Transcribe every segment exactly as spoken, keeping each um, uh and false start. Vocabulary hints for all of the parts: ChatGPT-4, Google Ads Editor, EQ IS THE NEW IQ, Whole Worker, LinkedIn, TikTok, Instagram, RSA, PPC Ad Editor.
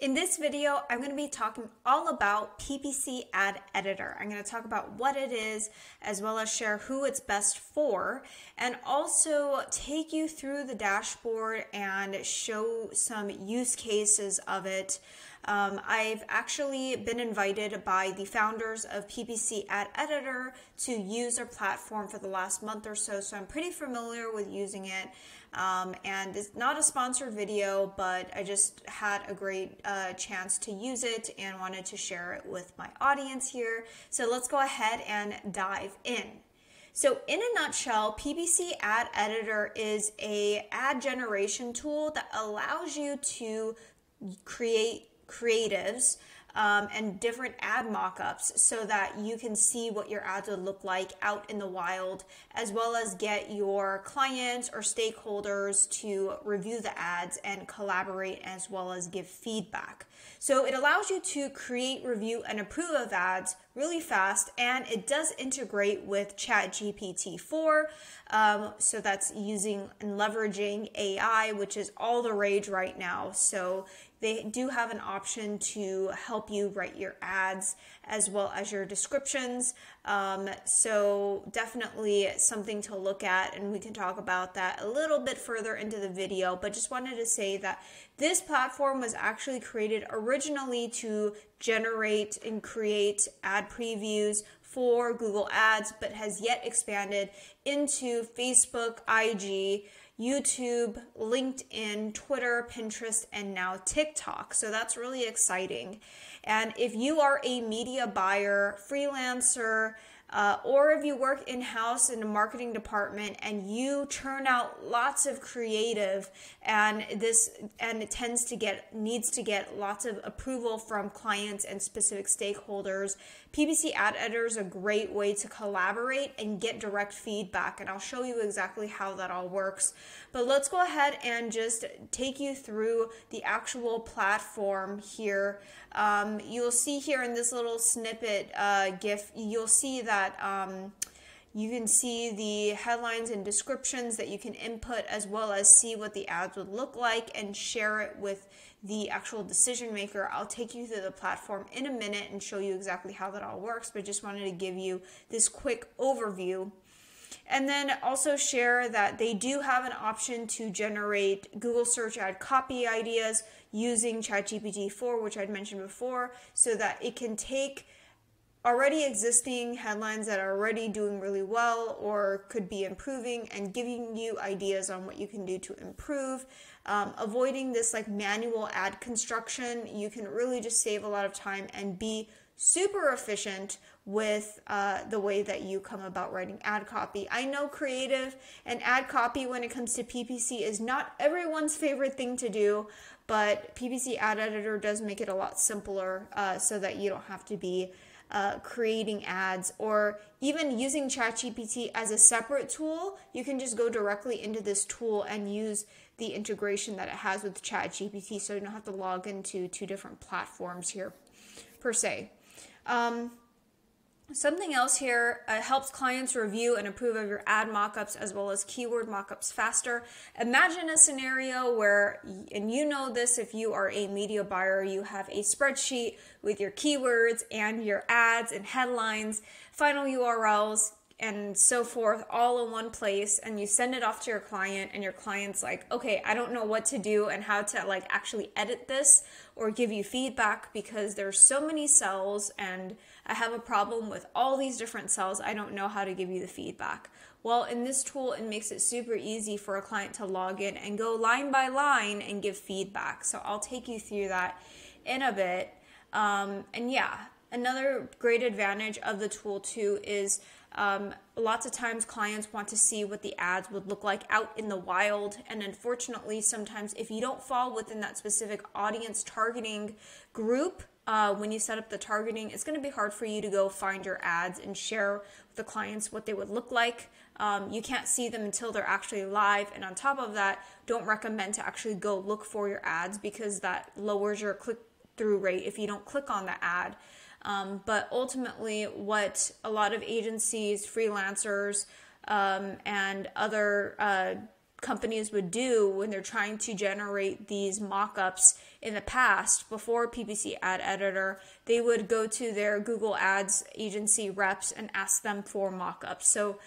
In this video, I'm going to be talking all about P P C Ad Editor. I'm going to talk about what it is, as well as share who it's best for, and also take you through the dashboard and show some use cases of it. Um, I've actually been invited by the founders of P P C Ad Editor to use their platform for the last month or so, so I'm pretty familiar with using it. Um, and it's not a sponsored video, but I just had a great uh, chance to use it and wanted to share it with my audience here. So let's go ahead and dive in. So in a nutshell, P P C Ad Editor is an ad generation tool that allows you to create creatives um, and different ad mock-ups so that you can see what your ads would look like out in the wild, as well as get your clients or stakeholders to review the ads and collaborate, as well as give feedback. So it allows you to create, review, and approve of ads really fast, and it does integrate with ChatGPT four, um, so that's using and leveraging A I, which is all the rage right now. So they do have an option to help you write your ads as well as your descriptions. Um, so definitely something to look at, and we can talk about that a little bit further into the video, but just wanted to say that this platform was actually created originally to generate and create ad previews for Google Ads, but has yet expanded into Facebook, I G, YouTube, LinkedIn, Twitter, Pinterest, and now TikTok. So that's really exciting. And if you are a media buyer, freelancer, uh, or if you work in-house in a marketing department and you churn out lots of creative, and this and it tends to get needs to get lots of approval from clients and specific stakeholders, P P C Ad Editor is a great way to collaborate and get direct feedback, and I'll show you exactly how that all works. But let's go ahead and just take you through the actual platform here. Um, you'll see here in this little snippet uh, GIF, you'll see that um, you can see the headlines and descriptions that you can input, as well as see what the ads would look like and share it with the actual decision maker. I'll take you through the platform in a minute and show you exactly how that all works, but just wanted to give you this quick overview. And then also share that they do have an option to generate Google search ad copy ideas using ChatGPT four, which I'd mentioned before, so that it can take already existing headlines that are already doing really well or could be improving and giving you ideas on what you can do to improve, um, avoiding this like manual ad construction. You can really just save a lot of time and be super efficient with uh, the way that you come about writing ad copy. I know creative and ad copy when it comes to P P C is not everyone's favorite thing to do, but P P C Ad Editor does make it a lot simpler uh, so that you don't have to be Uh, creating ads or even using ChatGPT as a separate tool. You can just go directly into this tool and use the integration that it has with ChatGPT, so you don't have to log into two different platforms here per se. Um, Something else here, uh, helps clients review and approve of your ad mockups as well as keyword mockups faster. Imagine a scenario where, and you know this if you are a media buyer, you have a spreadsheet with your keywords and your ads and headlines, final U R Ls, and so forth, all in one place, and you send it off to your client, and your client's like, okay, I don't know what to do and how to like actually edit this or give you feedback because there's so many cells and I have a problem with all these different cells. I don't know how to give you the feedback. Well, in this tool, it makes it super easy for a client to log in and go line by line and give feedback. So I'll take you through that in a bit. Um, and yeah, another great advantage of the tool too is Um, lots of times clients want to see what the ads would look like out in the wild, and unfortunately sometimes if you don't fall within that specific audience targeting group, uh, when you set up the targeting, it's going to be hard for you to go find your ads and share with the clients what they would look like. Um, you can't see them until they're actually live, and on top of that, don't recommend to actually go look for your ads because that lowers your click-through rate if you don't click on the ad. Um, but ultimately, what a lot of agencies, freelancers, um, and other uh, companies would do when they're trying to generate these mock-ups in the past before P P C Ad Editor, they would go to their Google Ads agency reps and ask them for mock-ups. So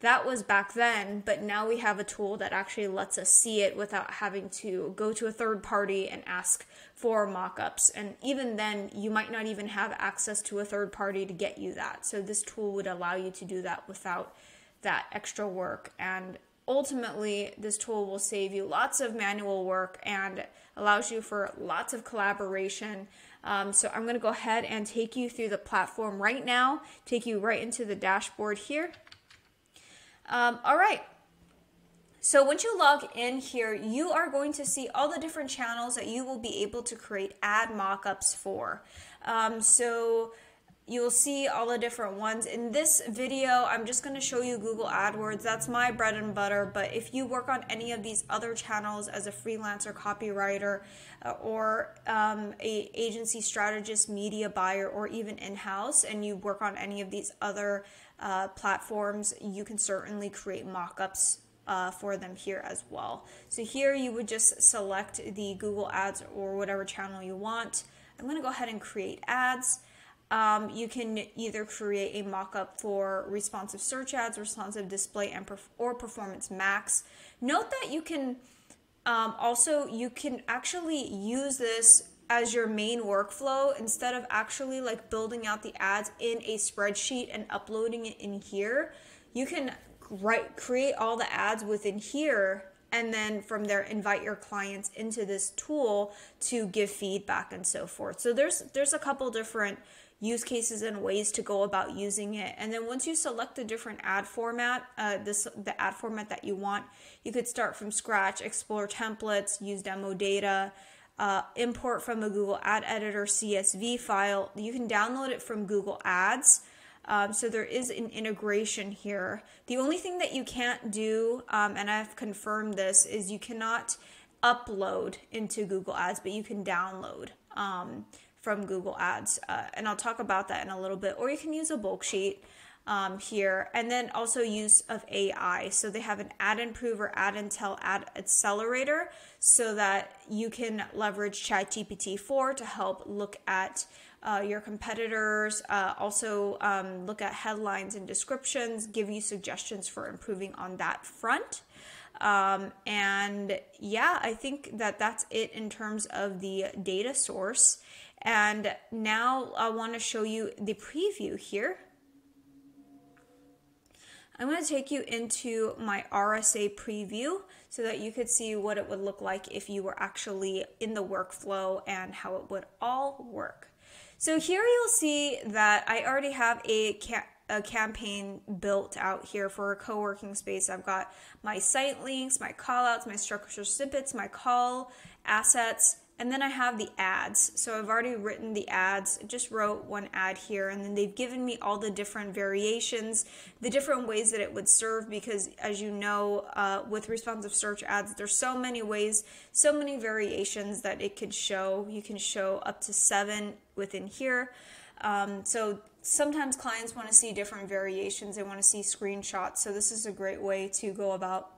that was back then, but now we have a tool that actually lets us see it without having to go to a third party and ask for mock-ups. And even then, you might not even have access to a third party to get you that. So this tool would allow you to do that without that extra work. And ultimately, this tool will save you lots of manual work and allows you for lots of collaboration. Um, so I'm going to go ahead and take you through the platform right now, take you right into the dashboard here. Um, all right. So once you log in here, you are going to see all the different channels that you will be able to create ad mockups for. Um, so you'll see all the different ones. In this video, I'm just going to show you Google AdWords. That's my bread and butter. But if you work on any of these other channels as a freelancer, copywriter, uh, or um, a agency strategist, media buyer, or even in-house, and you work on any of these other uh, platforms, you can certainly create mock-ups uh, for them here as well. So here you would just select the Google Ads or whatever channel you want. I'm going to go ahead and create ads. Um, you can either create a mock-up for responsive search ads, responsive display, and perf or performance max. Note that you can um, also, you can actually use this as your main workflow instead of actually like building out the ads in a spreadsheet and uploading it in here. You can write, create all the ads within here, and then from there, invite your clients into this tool to give feedback and so forth. So there's, there's a couple different use cases and ways to go about using it. And then once you select a different ad format, uh, this, the ad format that you want, you could start from scratch, explore templates, use demo data, uh, import from a Google Ad Editor C S V file. You can download it from Google Ads. Um, so there is an integration here. The only thing that you can't do, um, and I've confirmed this, is you cannot upload into Google Ads, but you can download Um, from Google Ads, uh, and I'll talk about that in a little bit. Or you can use a bulk sheet um, here, and then also use of A I. So they have an ad improver, ad intel, ad accelerator, so that you can leverage ChatGPT four to help look at uh, your competitors, uh, also um, look at headlines and descriptions, give you suggestions for improving on that front. Um, and yeah, I think that that's it in terms of the data source. And now I want to show you the preview here. I'm going to take you into my R S A preview so that you could see what it would look like if you were actually in the workflow and how it would all work. So here you'll see that I already have a ca a campaign built out here for a co-working space. I've got my site links, my callouts, my structured snippets, my call assets, and then I have the ads. So I've already written the ads, just wrote one ad here, and then they've given me all the different variations, the different ways that it would serve, because as you know, uh, with responsive search ads, there's so many ways, so many variations that it could show. You can show up to seven within here. Um, so sometimes clients want to see different variations. They want to see screenshots. So this is a great way to go about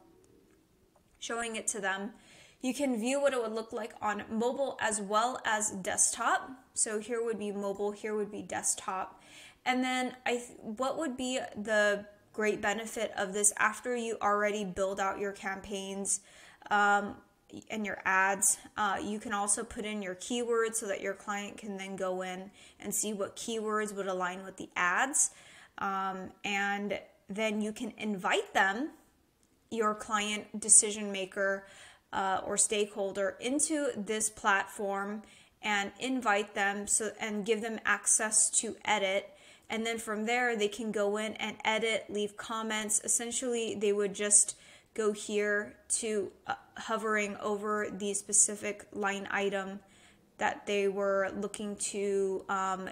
showing it to them. You can view what it would look like on mobile as well as desktop. So here would be mobile, here would be desktop. And then I th what would be the great benefit of this after you already build out your campaigns um, and your ads? Uh, you can also put in your keywords so that your client can then go in and see what keywords would align with the ads. Um, and then you can invite them, your client decision maker, Uh, or stakeholder, into this platform and invite them so and give them access to edit. And then from there, they can go in and edit, leave comments. Essentially, they would just go here to uh, hovering over the specific line item that they were looking to um,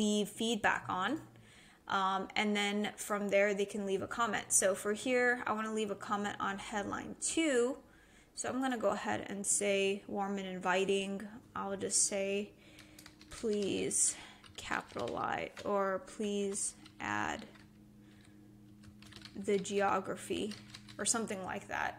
leave feedback on. Um, and then from there, they can leave a comment. So for here, I want to leave a comment on headline two. So I'm going to go ahead and say warm and inviting. I'll just say, please capitalize or please add the geography or something like that.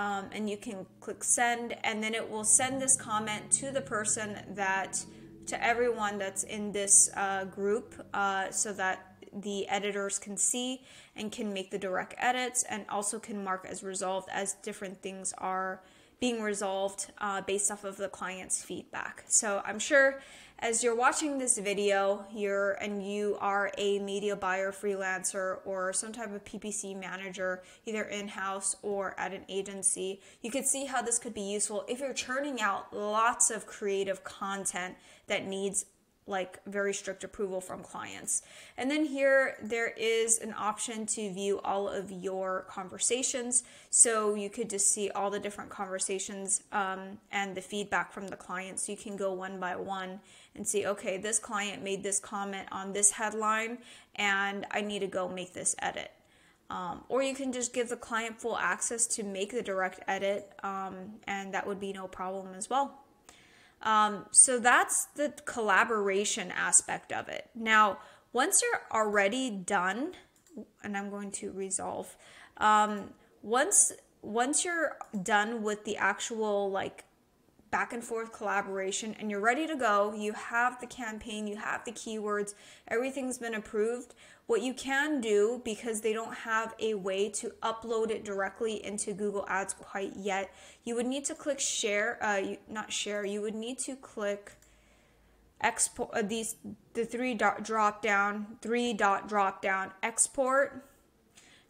um, and you can click send, and then it will send this comment to the person that, to everyone that's in this uh, group, uh, so that the editors can see and can make the direct edits, and also can mark as resolved as different things are being resolved uh, based off of the client's feedback. So I'm sure as you're watching this video, you're and you are a media buyer, freelancer, or some type of P P C manager, either in-house or at an agency, you could see how this could be useful if you're churning out lots of creative content that needs like very strict approval from clients. And then here there is an option to view all of your conversations. So you could just see all the different conversations um, and the feedback from the clients. So you can go one by one and see, okay, this client made this comment on this headline and I need to go make this edit. Um, or you can just give the client full access to make the direct edit, um, and that would be no problem as well. Um, so that's the collaboration aspect of it. Now, once you're already done, and I'm going to resolve, um, once, once you're done with the actual like back and forth collaboration and you're ready to go, you have the campaign, you have the keywords, everything's been approved. What you can do, because they don't have a way to upload it directly into Google Ads quite yet, you would need to click share, uh, you, not share, you would need to click export, uh, these, the three dot drop down, three dot drop down, export,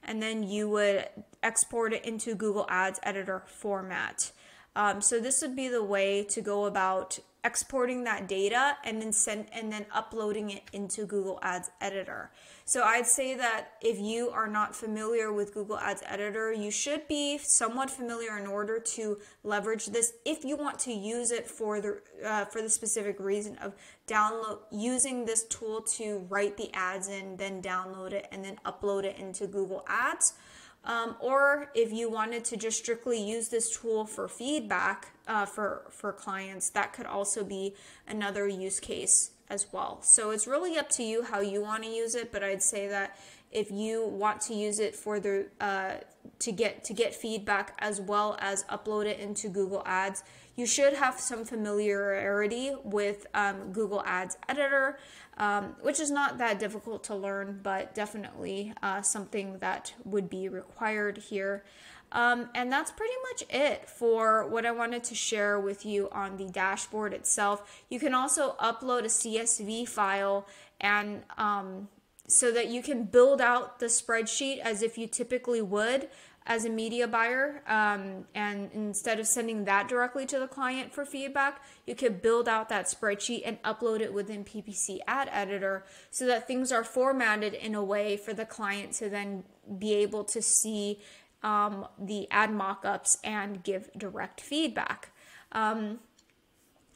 and then you would export it into Google Ads Editor format. Um, so this would be the way to go about exporting that data and then send and then uploading it into Google Ads Editor. So I'd say that if you are not familiar with Google Ads Editor, you should be somewhat familiar in order to leverage this if you want to use it for the uh, for the specific reason of download using this tool to write the ads in, then download it and then upload it into Google Ads. Um, or if you wanted to just strictly use this tool for feedback uh, for, for clients, that could also be another use case as well. So it's really up to you how you want to use it, but I'd say that if you want to use it for the, uh, to get, to get feedback as well as upload it into Google Ads, you should have some familiarity with um, Google Ads Editor, um, which is not that difficult to learn, but definitely uh, something that would be required here. Um, and that's pretty much it for what I wanted to share with you on the dashboard itself. You can also upload a C S V file and um, so that you can build out the spreadsheet as if you typically would as a media buyer. Um, and instead of sending that directly to the client for feedback, you could build out that spreadsheet and upload it within P P C Ad Editor so that things are formatted in a way for the client to then be able to see Um, the ad mockups and give direct feedback. Um,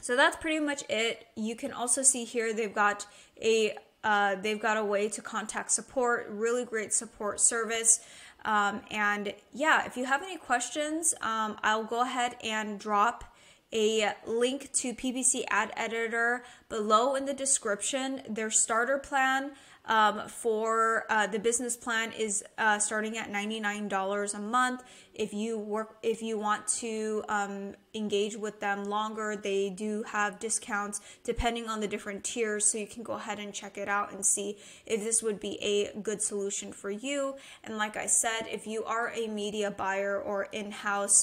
so that's pretty much it. You can also see here they've got a uh, they've got a way to contact support. Really great support service. Um, and yeah, if you have any questions, um, I'll go ahead and drop a link to P P C Ad Editor below in the description. Their starter plan um, for uh, the business plan is uh, starting at ninety-nine dollars a month. If you work, if you want to um, engage with them longer, they do have discounts depending on the different tiers. So you can go ahead and check it out and see if this would be a good solution for you. And like I said, if you are a media buyer or in-house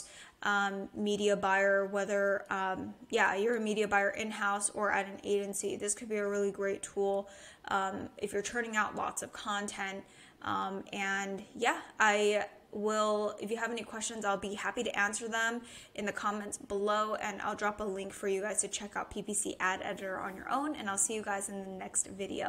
Um, media buyer, whether um, yeah you're a media buyer in-house or at an agency, this could be a really great tool um, if you're churning out lots of content. Um, and yeah, I will, if you have any questions, I'll be happy to answer them in the comments below, and I'll drop a link for you guys to check out P P C Ad Editor on your own, and I'll see you guys in the next video.